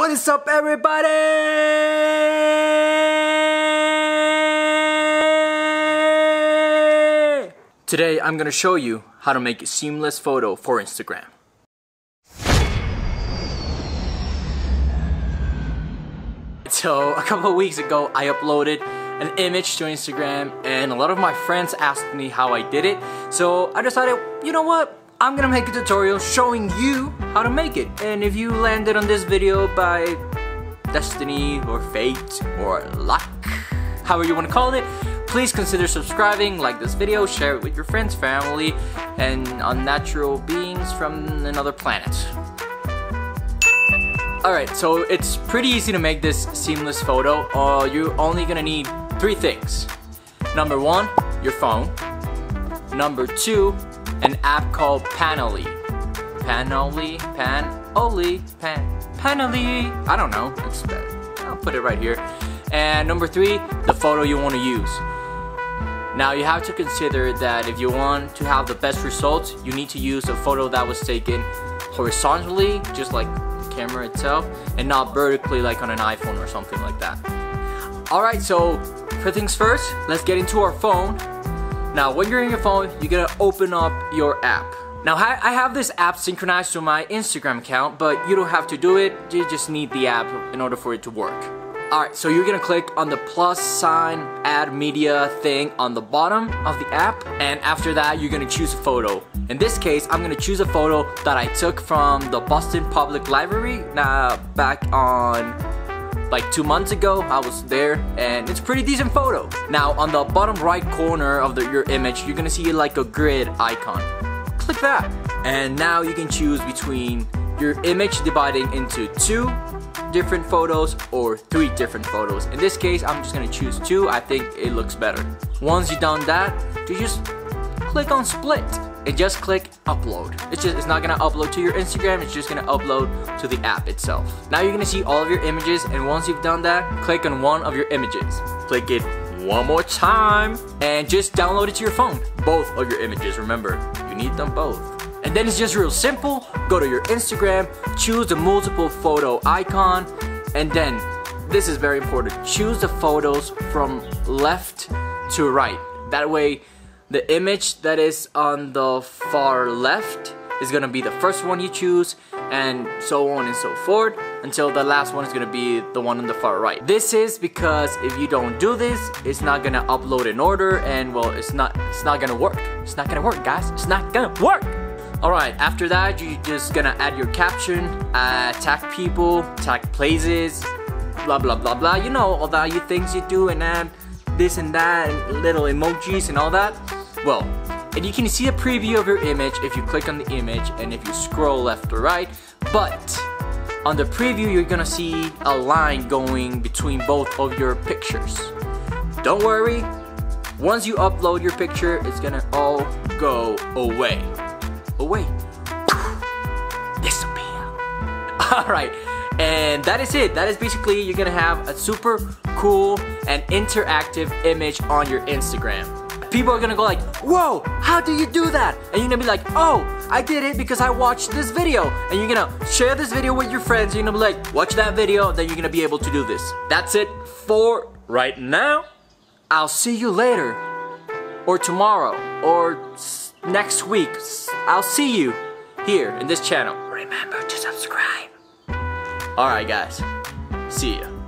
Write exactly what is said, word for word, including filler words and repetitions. What is up, everybody? Today I'm gonna show you how to make a seamless photo for Instagram. So a couple of weeks ago I uploaded an image to Instagram and a lot of my friends asked me how I did it, so I decided, you know what? I'm gonna make a tutorial showing you how to make it. And if you landed on this video by destiny or fate or luck, however you wanna call it, please consider subscribing, like this video, share it with your friends, family, and unnatural beings from another planet. Alright, so it's pretty easy to make this seamless photo. Uh, you're only gonna need three things. Number one, your phone. Number two, an app called Panoly. Panoly, Panoly, Pan, Panoly. I don't know. It's, I'll put it right here. And number three, the photo you want to use. Now you have to consider that if you want to have the best results, you need to use a photo that was taken horizontally, just like the camera itself, and not vertically like on an iPhone or something like that. Alright, so first things first, let's get into our phone. Now when you're in your phone, you're gonna open up your app. Now I have this app synchronized to my Instagram account, but you don't have to do it, you just need the app in order for it to work. Alright, so you're gonna click on the plus sign add media thing on the bottom of the app, and after that you're gonna choose a photo. In this case, I'm gonna choose a photo that I took from the Boston Public Library uh, back on like two months ago. I was there and it's a pretty decent photo. Now on the bottom right corner of the, your image, you're gonna see like a grid icon. Click that. And now you can choose between your image dividing into two different photos or three different photos. In this case, I'm just gonna choose two. I think it looks better. Once you've done that, you just click on split and just click upload. It's just, it's not gonna upload to your Instagram, it's just gonna upload to the app itself. Now you're gonna see all of your images, and once you've done that, click on one of your images. Click it one more time and just download it to your phone. Both of your images, remember, you need them both. And then it's just real simple. Go to your Instagram, choose the multiple photo icon, and then, this is very important, choose the photos from left to right. That way, the image that is on the far left is gonna be the first one you choose, and so on and so forth, until the last one is gonna be the one on the far right. This is because if you don't do this, it's not gonna upload in order, and well, it's not, it's not gonna work. It's not gonna work, guys. It's not gonna work. All right, after that, you're just gonna add your caption, uh, tag people, tag places, blah, blah, blah, blah. You know, all the things you do, and add this and that, and little emojis and all that. Well, and you can see a preview of your image if you click on the image and if you scroll left or right, but on the preview you're gonna see a line going between both of your pictures. Don't worry, once you upload your picture, it's gonna all go away. Away. Disappear. Alright, and that is it. That is basically, you're gonna have a super cool and interactive image on your Instagram. People are gonna go like, whoa, how do you do that? And you're gonna be like, oh, I did it because I watched this video. And you're gonna share this video with your friends. You're gonna be like, watch that video, then you're gonna be able to do this. That's it for right now. I'll see you later, or tomorrow, or next week. I'll see you here in this channel. Remember to subscribe. All right, guys, see ya.